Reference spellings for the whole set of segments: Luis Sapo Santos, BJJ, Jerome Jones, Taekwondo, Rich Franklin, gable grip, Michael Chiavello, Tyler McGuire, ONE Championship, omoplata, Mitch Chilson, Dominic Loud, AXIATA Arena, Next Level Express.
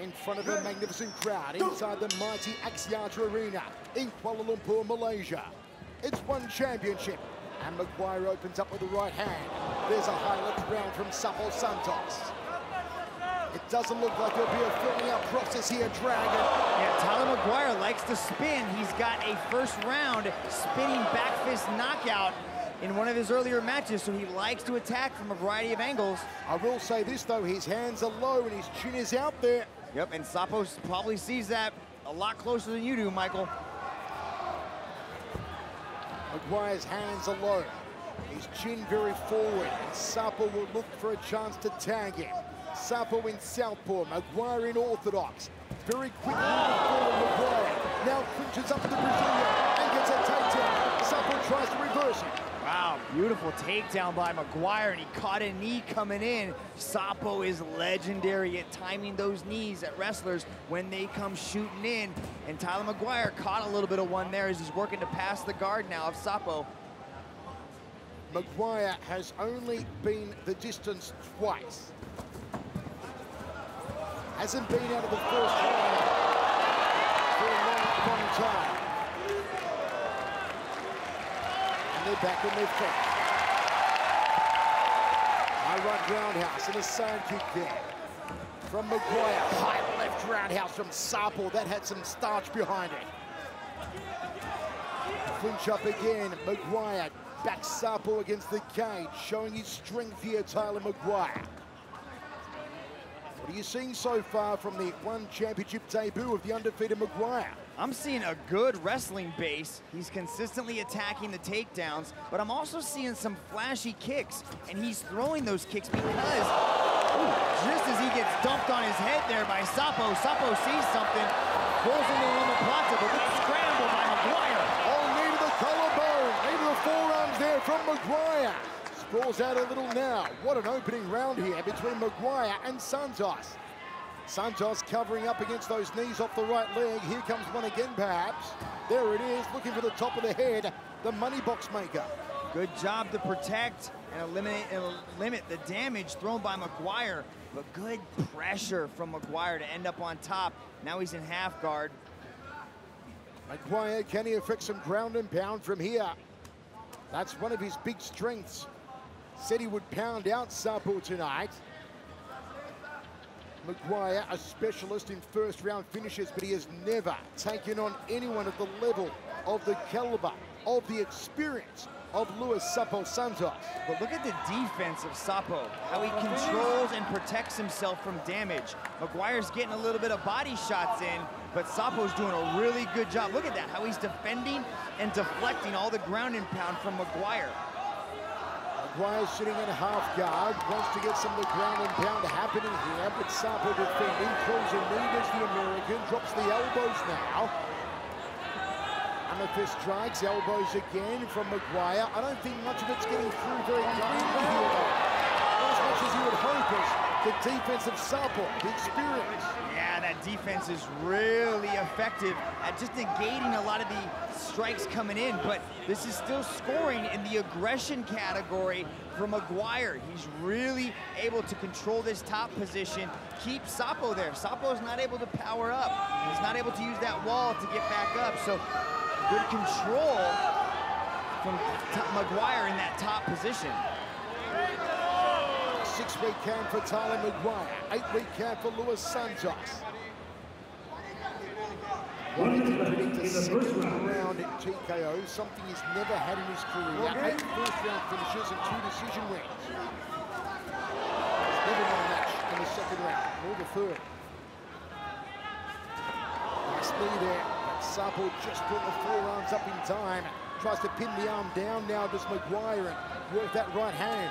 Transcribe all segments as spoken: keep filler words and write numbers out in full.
in front of a magnificent crowd inside the mighty AXIATA Arena in Kuala Lumpur, Malaysia. It's ONE Championship, and McGuire opens up with the right hand. There's a high-lift round from Sapo Santos. It doesn't look like there'll be a filling-out process here, Dragon. Yeah, Tyler McGuire likes to spin. He's got a first-round spinning back fist knockout in one of his earlier matches, so he likes to attack from a variety of angles. I will say this, though, his hands are low and his chin is out there. Yep, and Sapo probably sees that a lot closer than you do, Michael. McGuire's hands are low, his chin very forward, and Sapo will look for a chance to tag him. Sapo in southpaw, McGuire in orthodox. Very quick move forward, McGuire now clinches up the Brazilian and gets a takedown. Sapo tries to reverse it. Wow, beautiful takedown by McGuire, and he caught a knee coming in. Sapo is legendary at timing those knees at wrestlers when they come shooting in, and Tyler McGuire caught a little bit of one there as he's working to pass the guard now of Sapo. McGuire has only been the distance twice. Hasn't been out of the first round for a long, long time. And they're back in their feet. High right roundhouse and a side kick there from McGuire. High left roundhouse from Sapo. That had some starch behind it. Clinch up again. McGuire backs Sapo against the cage, showing his strength here, Tyler McGuire. What are you seeing so far from the ONE Championship debut of the undefeated McGuire? I'm seeing a good wrestling base. He's consistently attacking the takedowns, but I'm also seeing some flashy kicks, and he's throwing those kicks because ooh, just as he gets dumped on his head there by Sapo, Sapo sees something, pulls into the omoplata, but it's scrambled by McGuire. Oh, knee to the collarbone, knee to the forearms there from McGuire. Sprawls out a little now. What an opening round here between McGuire and Santos. Santos covering up against those knees off the right leg. Here comes one again, perhaps. There it is, looking for the top of the head, the money box maker. Good job to protect and eliminate and limit the damage thrown by McGuire, but good pressure from McGuire to end up on top. Now he's in half guard. McGuire, can he affect some ground and pound from here? That's one of his big strengths. Said he would pound out Sapo tonight. McGuire, a specialist in first round finishes, but he has never taken on anyone at the level of the caliber, of the experience of Luis Sapo Santos. But look at the defense of Sapo, how he controls and protects himself from damage. McGuire's getting a little bit of body shots in, but Sapo's doing a really good job. Look at that, how he's defending and deflecting all the ground and pound from McGuire. McGuire sitting in half guard, wants to get some of the ground and pound happening here, but Sapo defending, closing leaders, the American, drops the elbows now. Amethyst strikes, elbows again from McGuire. I don't think much of it's getting through very cleanly here, not as much as you would hope is the defense of Sapo, the experience. Yeah, that defense is really effective at just negating a lot of the strikes coming in, but this is still scoring in the aggression category for McGuire. He's really able to control this top position, keep Sapo there. Sapo's not able to power up. He's not able to use that wall to get back up, so good control from McGuire in that top position. Six-week count for Tyler McGuire, eight-week count for Luis Santos. Wanted to predict a second-round T K O, something he's never had in his career. Okay. Eight first-round finishes and two decision wins. There's never been a match in the second round, or the third. Nice knee there. Sapo just put the forearms up in time. Tries to pin the arm down now, does McGuire, and work that right hand.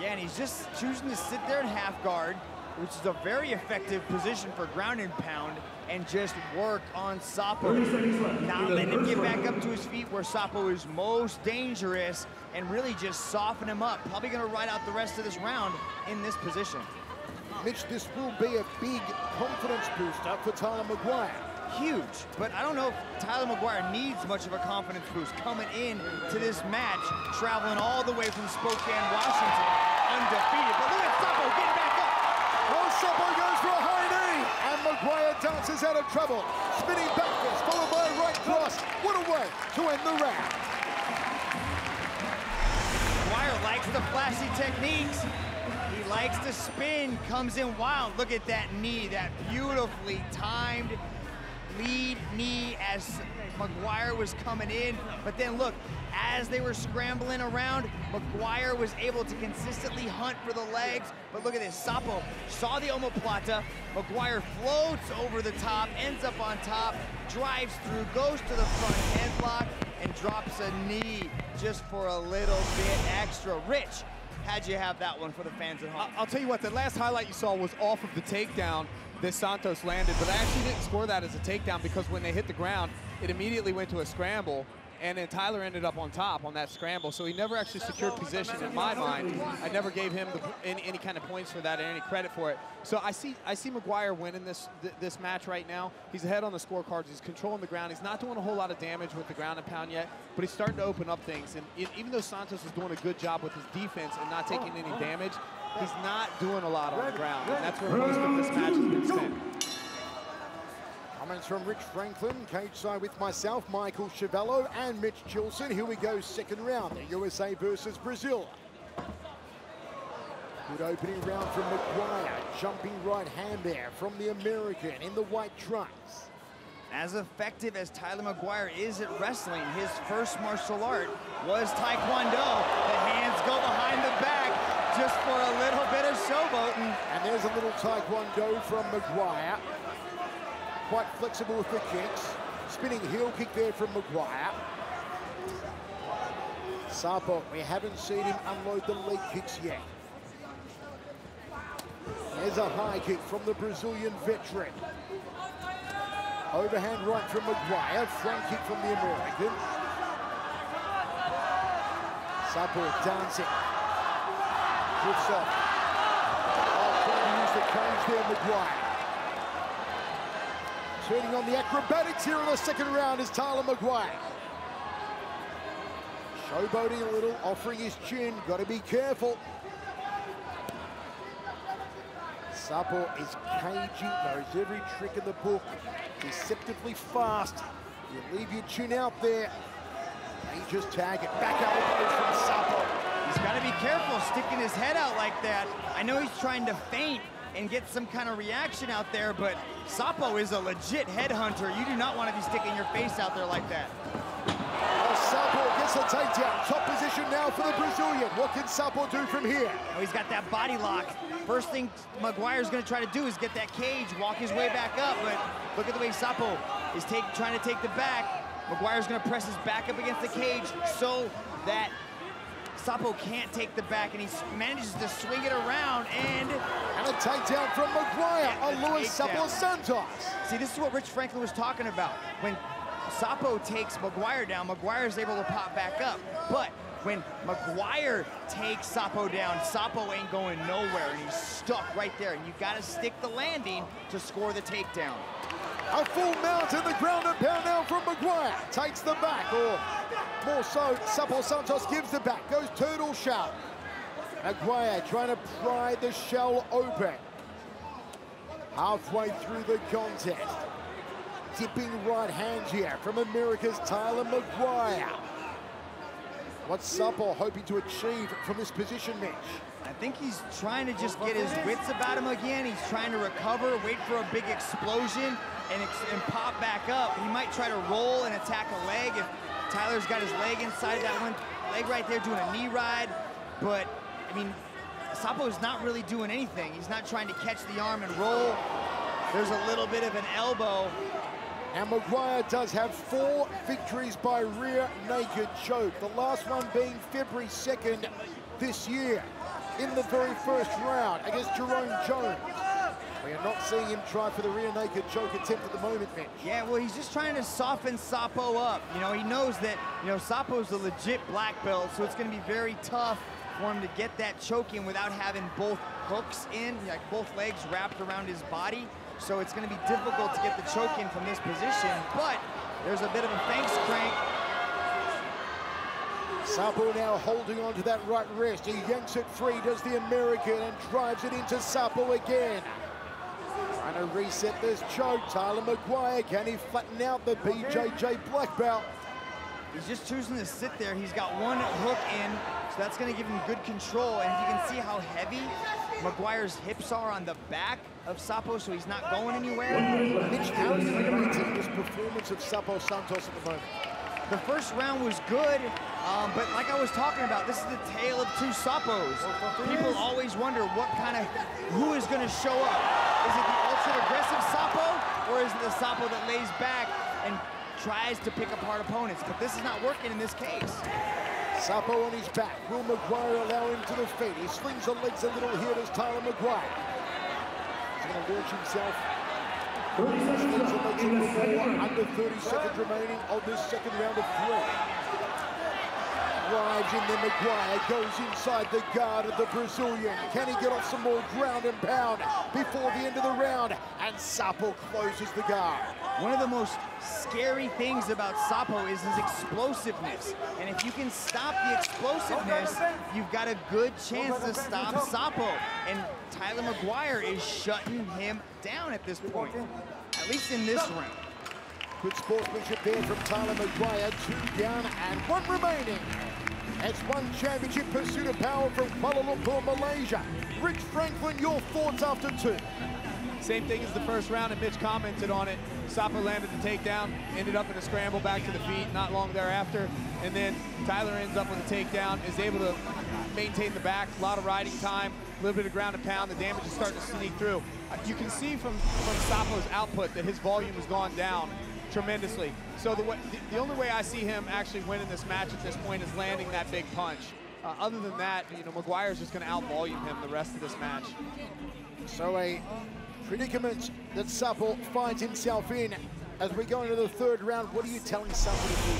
Yeah, and he's just choosing to sit there in half guard, which is a very effective position for ground and pound, and just work on Sapo. Not letting him get back up to his feet where Sapo is most dangerous, and really just soften him up. Probably gonna ride out the rest of this round in this position. Mitch, this will be a big confidence booster for Tyler McGuire. Huge, but I don't know if Tyler McGuire needs much of a confidence boost coming in to this match, traveling all the way from Spokane, Washington, undefeated. But look at Sapo getting back up. Well, Sapo goes for a high knee, and McGuire Jones is out of trouble. Spinning backwards, followed by a right cross. What a way to end the round. McGuire likes the flashy techniques. He likes to spin, comes in wild. Look at that knee, that beautifully timed lead knee as McGuire was coming in. But then look, as they were scrambling around, McGuire was able to consistently hunt for the legs. But look at this, Sapo saw the omoplata. McGuire floats over the top, ends up on top, drives through, goes to the front headlock, and drops a knee just for a little bit extra. Rich, how'd you have that one for the fans at home? I'll tell you what, the last highlight you saw was off of the takedown that Santos landed, but I actually didn't score that as a takedown because when they hit the ground, it immediately went to a scramble, and then Tyler ended up on top on that scramble, so he never actually secured position in my mind. I never gave him the, any, any kind of points for that or any credit for it. So I see I see McGuire winning this, th this match right now. He's ahead on the scorecards, he's controlling the ground, he's not doing a whole lot of damage with the ground and pound yet, but he's starting to open up things, and it, even though Santos is doing a good job with his defense and not taking any damage, he's not doing a lot on the ground, and that's where most of this match has been spent. Comments from Rich Franklin, cage side with myself, Michael Chiavello, and Mitch Chilson. Here we go, second round, the U S A versus Brazil. Good opening round from McGuire, jumping right hand there from the American in the white trunks. As effective as Tyler McGuire is at wrestling, his first martial art was Taekwondo. The hands go behind the back, just for a little bit of showboating. And there's a little Taekwondo from McGuire. Quite flexible with the kicks. Spinning heel kick there from McGuire. Sapo, we haven't seen him unload the leg kicks yet. There's a high kick from the Brazilian veteran. Overhand right from McGuire. Front kick from the American. Sapo dancing. Drifts off. Oh, trying to use the cage there, McGuire. Turning on the acrobatics here in the second round is Tyler McGuire. Showboating a little, offering his chin. Got to be careful. Sapo is cagey, knows every trick in the book. Deceptively fast. You leave your chin out there. He just tag it. Back elbows from Sapo. He's got to be careful sticking his head out like that. I know he's trying to feint and get some kind of reaction out there, but Sapo is a legit headhunter. You do not want to be sticking your face out there like that. Well, Sapo gets a takedown. Top position now for the Brazilian. What can Sapo do from here? Oh, he's got that body lock. First thing McGuire's going to try to do is get that cage, walk his way back up, but look at the way Sapo is take, trying to take the back. McGuire's going to press his back up against the cage so that Sapo can't take the back, and he manages to swing it around, and... And a takedown from McGuire on Luis Sapo Santos. See, this is what Rich Franklin was talking about. When Sapo takes McGuire down, McGuire is able to pop back up. But when McGuire takes Sapo down, Sapo ain't going nowhere, and he's stuck right there. And you got to stick the landing to score the takedown. A full mount in the ground and pound now from McGuire. Takes the back, or more so, Sapo Santos gives the back. Goes turtle shell. McGuire trying to pry the shell open. Halfway through the contest. Dipping right hand here from America's Tyler McGuire. What's Sapo hoping to achieve from this position, Mitch? I think he's trying to just get his wits about him again. He's trying to recover, wait for a big explosion, and, ex and pop back up. He might try to roll and attack a leg if Tyler's got his leg inside that one leg right there, doing a knee ride. But, I mean, Sapo's not really doing anything. He's not trying to catch the arm and roll. There's a little bit of an elbow. And McGuire does have four victories by rear naked choke, the last one being February second this year, in the very first round against Jerome Jones. We are not seeing him try for the rear naked choke attempt at the moment, Mitch. Yeah, well, he's just trying to soften Sapo up. You know, he knows that, you know, Sapo's a legit black belt, so it's going to be very tough for him to get that choke in without having both hooks in, like both legs wrapped around his body. So it's going to be difficult to get the choke in from this position, but there's a bit of a thanks crank. Sapo now holding on to that right wrist. He yanks it free, does the American, and drives it into Sapo again. Trying to reset this choke. Tyler McGuire, can he flatten out the B J J black belt? He's just choosing to sit there. He's got one hook in, so that's going to give him good control. And you can see how heavy McGuire's hips are on the back of Sapo, so he's not going anywhere. Mitch, how do you rate this performance of Sapo Santos at the moment? The first round was good, um, but like I was talking about, this is the tale of two Sapos. People always wonder what kind of, who is going to show up? Is it the ultra-aggressive Sapo, or is it the Sapo that lays back and tries to pick apart opponents? But this is not working in this case. Sapo on his back. Will McGuire allow him to the feet? He swings the legs a little here as Tyler McGuire. He's going to launch himself. Under thirty seconds remaining of this second round of three. Rides in, then McGuire goes inside the guard of the Brazilian. Can he get off some more ground and pound before the end of the round? And Sapo closes the guard. One of the most scary things about Sapo is his explosiveness. And if you can stop the explosiveness, you've got a good chance to stop Sapo. And Tyler McGuire is shutting him down at this point, at least in this round. Good sportsmanship there from Tyler McGuire. Two down and one remaining. It's ONE Championship Pursuit of Power from Kuala Lumpur, Malaysia. Rich Franklin, your thoughts after two? Same thing as the first round, and Mitch commented on it. Sapo landed the takedown, ended up in a scramble back to the feet not long thereafter, and then Tyler ends up with a takedown, is able to maintain the back, a lot of riding time, a little bit of ground and pound, the damage is starting to sneak through. You can see from, from Sapo's output that his volume has gone down tremendously. So the, way, the, the only way I see him actually winning this match at this point is landing that big punch. Uh, other than that, you know, McGuire's just gonna out-volume him the rest of this match. So a predicament that Sapo finds himself in as we go into the third round. What are you telling Sapo to do?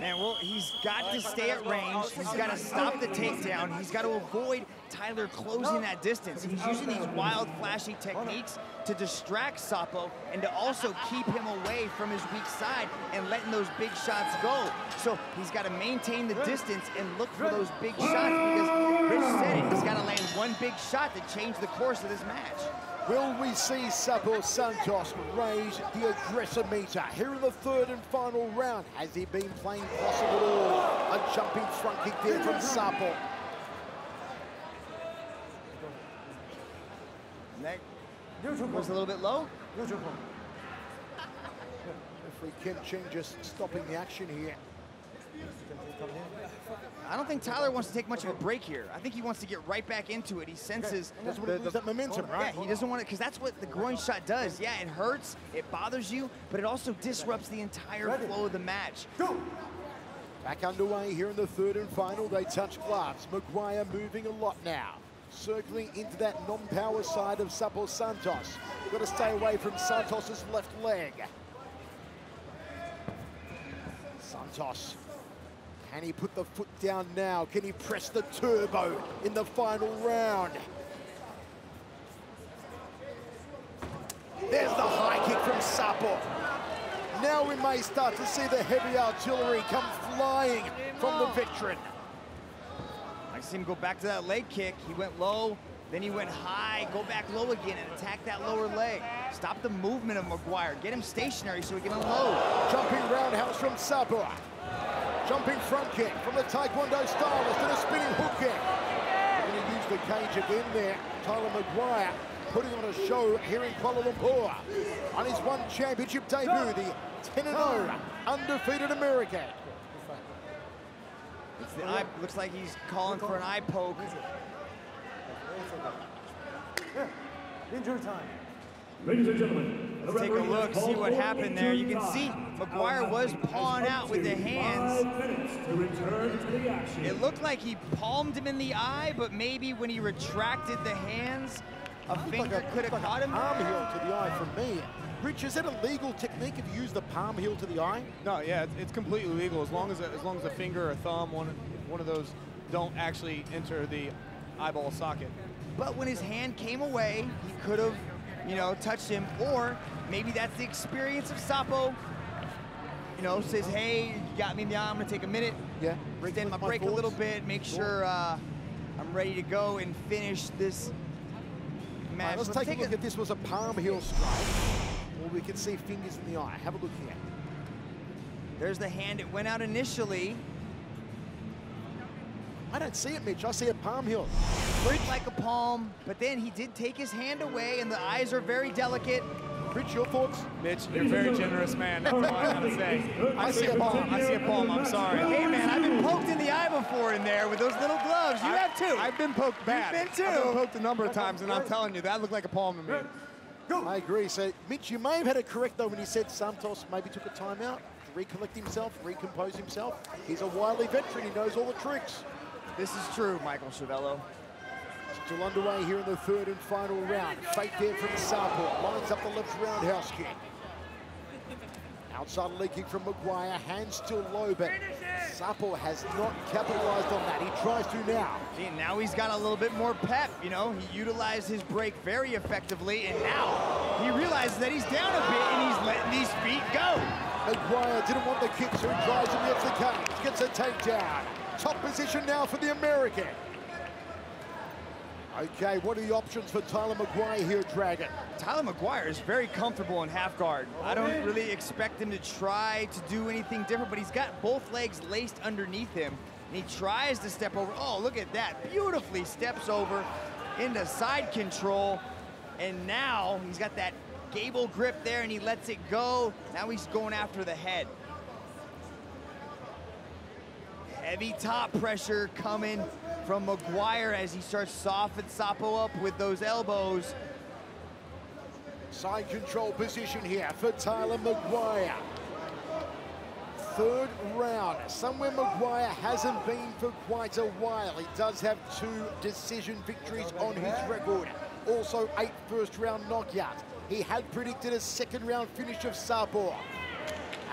Man, well, he's got to stay at range. He's got to stop the takedown. He's got to avoid Tyler closing that distance. He's using these wild, flashy techniques to distract Sapo and to also keep him away from his weak side and letting those big shots go. So he's got to maintain the distance and look for those big shots, because Rich said it, he's got to land one big shot to change the course of this match. Will we see Sapo Santos raise the aggressor meter here in the third and final round? Has he been playing possible at all? A jumping front kick there from Sapo. Neck was a little bit low. If we can change, just stopping the action here. I don't think Tyler wants to take much of a break here. I think he wants to get right back into it. He senses that's what the, the, that momentum, right? Yeah, he doesn't want to, because that's what the groin shot does. Yeah, it hurts, it bothers you, but it also disrupts the entire flow of the match. Go. Back underway here in the third and final. They touch gloves. McGuire moving a lot now, circling into that non-power side of Sapo Santos. You've got to stay away from Santos's left leg. Santos. Can he put the foot down now? Can he press the turbo in the final round? There's the high kick from Sapo. Now we may start to see the heavy artillery come flying from the veteran. I see him go back to that leg kick. He went low, then he went high, go back low again and attack that lower leg. Stop the movement of McGuire. Get him stationary so he can unload. Jumping roundhouse from Sapo. Jumping front kick from the Taekwondo stylist and a spinning hook kick. They're going to use the cage again there. Tyler McGuire putting on a show here in Kuala Lumpur. On his ONE Championship debut, the ten and oh undefeated American. It's the eye, looks like he's calling for an eye poke. Injury time. Ladies and gentlemen, let's take a look, see what happened there. You can see McGuire was pawing out with the hands. It looked like he palmed him in the eye, but maybe when he retracted the hands, a finger could have caught him. Arm heel to the eye from me. Rich, is that a legal technique if you use the palm heel to the eye? No, yeah, it's, it's completely legal as long as a, as long as a finger or a thumb, one one of those, don't actually enter the eyeball socket. But when his hand came away, he could have, you know, touched him, or maybe that's the experience of Sapo. You know, says, hey, you got me in the eye, I'm gonna take a minute, yeah, extend my break a little bit, make sure uh, I'm ready to go and finish this match. Right, let's, let's take, take a look at this. Was a palm heel strike. Well, we can see fingers in the eye. Have a look here. There's the hand. It went out initially. I don't see it, Mitch. I see a palm heel. Looked like a palm, but then he did take his hand away, and the eyes are very delicate. Rich, your thoughts? Mitch, you're a very generous man. That's all I gotta say. I see a palm. I see a palm. I'm sorry. Hey, man, I've been poked in the eye before in there with those little gloves. You I, have too. I've been poked bad. You've been too. I've been poked a number of times, and I'm telling you, that looked like a palm to me. Go. I agree. So, Mitch, you may have had it correct, though, when he said Santos maybe took a timeout to recollect himself, recompose himself. He's a wily veteran. He knows all the tricks. This is true, Michael Cervello. Still underway here in the third and final round. Fake there from Sapo. Lines up the left roundhouse kick. Outside leg kick from McGuire. Hands still low, but Sapo has not capitalized on that. He tries to now. See, now he's got a little bit more pep, you know. He utilized his break very effectively, and now he realizes that he's down a bit, and he's letting these feet go. McGuire didn't want the kick, so he drives him off the cage. Gets a takedown. Top position now for the American. Okay, what are the options for Tyler McGuire here, Dragon? Tyler McGuire is very comfortable in half guard. I don't really expect him to try to do anything different, but he's got both legs laced underneath him, and he tries to step over. Oh, look at that. Beautifully steps over into side control, and now he's got that gable grip there, and he lets it go. Now he's going after the head. Heavy top pressure coming from McGuire as he starts to soften Sapo up with those elbows. Side control position here for Tyler McGuire. Third round, somewhere McGuire hasn't been for quite a while. He does have two decision victories on his record. Also eight first round knockouts. He had predicted a second round finish of Sapo.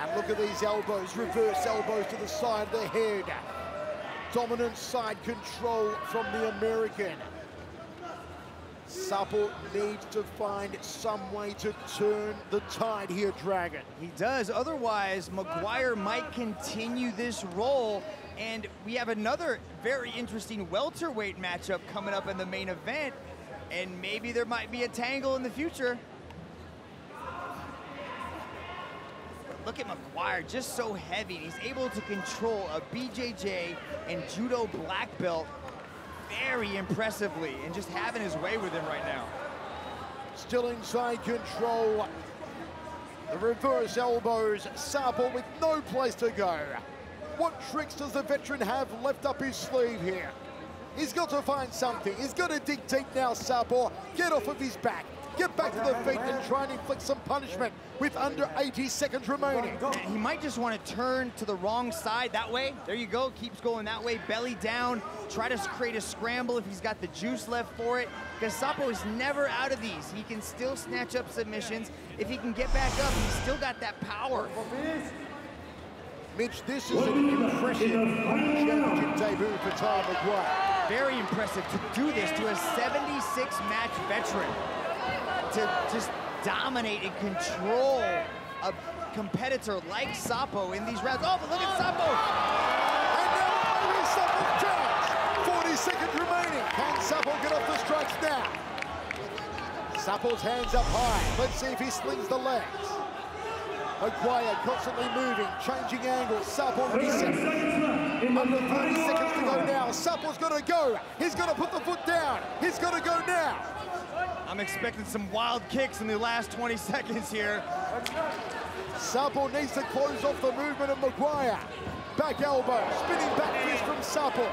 And look at these elbows, reverse elbows to the side of the head. Dominant side control from the American. Sapo needs to find some way to turn the tide here, Dragon. He does, otherwise McGuire might continue this role, and we have another very interesting welterweight matchup coming up in the main event, and maybe there might be a tangle in the future. Look at McGuire, just so heavy. He's able to control a B J J and judo black belt very impressively, and just having his way with him right now. Still inside control. The reverse elbows, Sapo with no place to go. What tricks does the veteran have left up his sleeve here? He's got to find something. He's got to dig deep now, Sapo. Get off of his back. Get back to the feet and try and inflict some punishment with under eighty seconds remaining. He might just want to turn to the wrong side that way. There you go, keeps going that way, belly down. Try to create a scramble if he's got the juice left for it. Because Sapo is never out of these. He can still snatch up submissions. If he can get back up, he's still got that power. Mitch, this is an impressive championship debut for Tyler McGuire. Very impressive to do this to a seventy-six match veteran. To just dominate and control a competitor like Sapo in these rounds. Oh, but look at Sapo! And now Luis Sapo counts! forty seconds remaining. Can Sapo get off the strikes now? Sapo's hands up high. Let's see if he slings the legs. McGuire constantly moving, changing angles. Sapo resets. Under thirty seconds to go now. Sapo's got to go. He's got to put the foot down. He's got to go now. I'm expecting some wild kicks in the last twenty seconds here. Sapo needs to close off the movement of McGuire. Back elbow, spinning back fist from Sapo.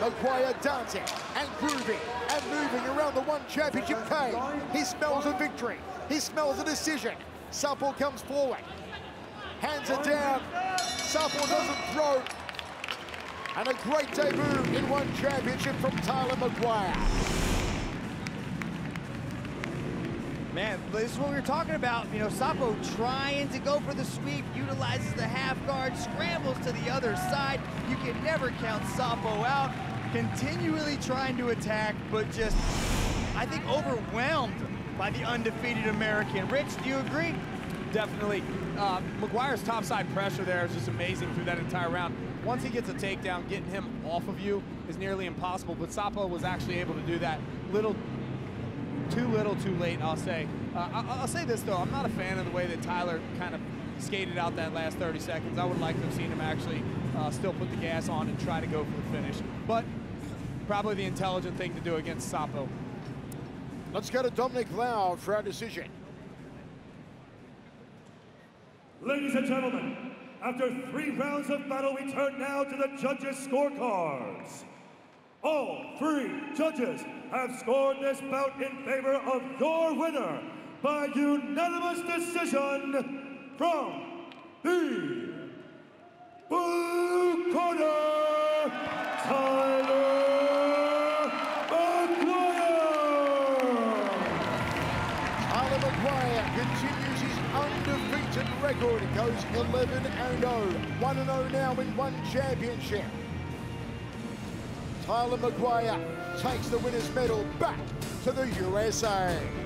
McGuire dancing and grooving and moving around the ONE Championship cage. He smells a victory. He smells a decision. Sapo comes forward. Hands are down. Sapo doesn't throw. And a great debut in ONE Championship from Tyler McGuire. Man, this is what we were talking about. You know, Sapo trying to go for the sweep, utilizes the half guard, scrambles to the other side. You can never count Sapo out. Continually trying to attack, but just, I think, overwhelmed by the undefeated American. Rich, do you agree? Definitely. Uh, McGuire's topside pressure there is just amazing through that entire round. Once he gets a takedown, getting him off of you is nearly impossible, but Sapo was actually able to do that. Little too little, too late, I'll say. Uh, I'll say this, though. I'm not a fan of the way that Tyler kind of skated out that last thirty seconds. I would like to have seen him actually uh, still put the gas on and try to go for the finish. But probably the intelligent thing to do against Sapo. Let's go to Dominic Loud for our decision. Ladies and gentlemen, after three rounds of battle, we turn now to the judges' scorecards. All three judges have scored this bout in favor of your winner by unanimous decision from the blue corner, Tyler McGuire. Tyler McGuire continues his undefeated record. It goes eleven and oh, one and oh now in ONE Championship. Tyler McGuire takes the winner's medal back to the U S A.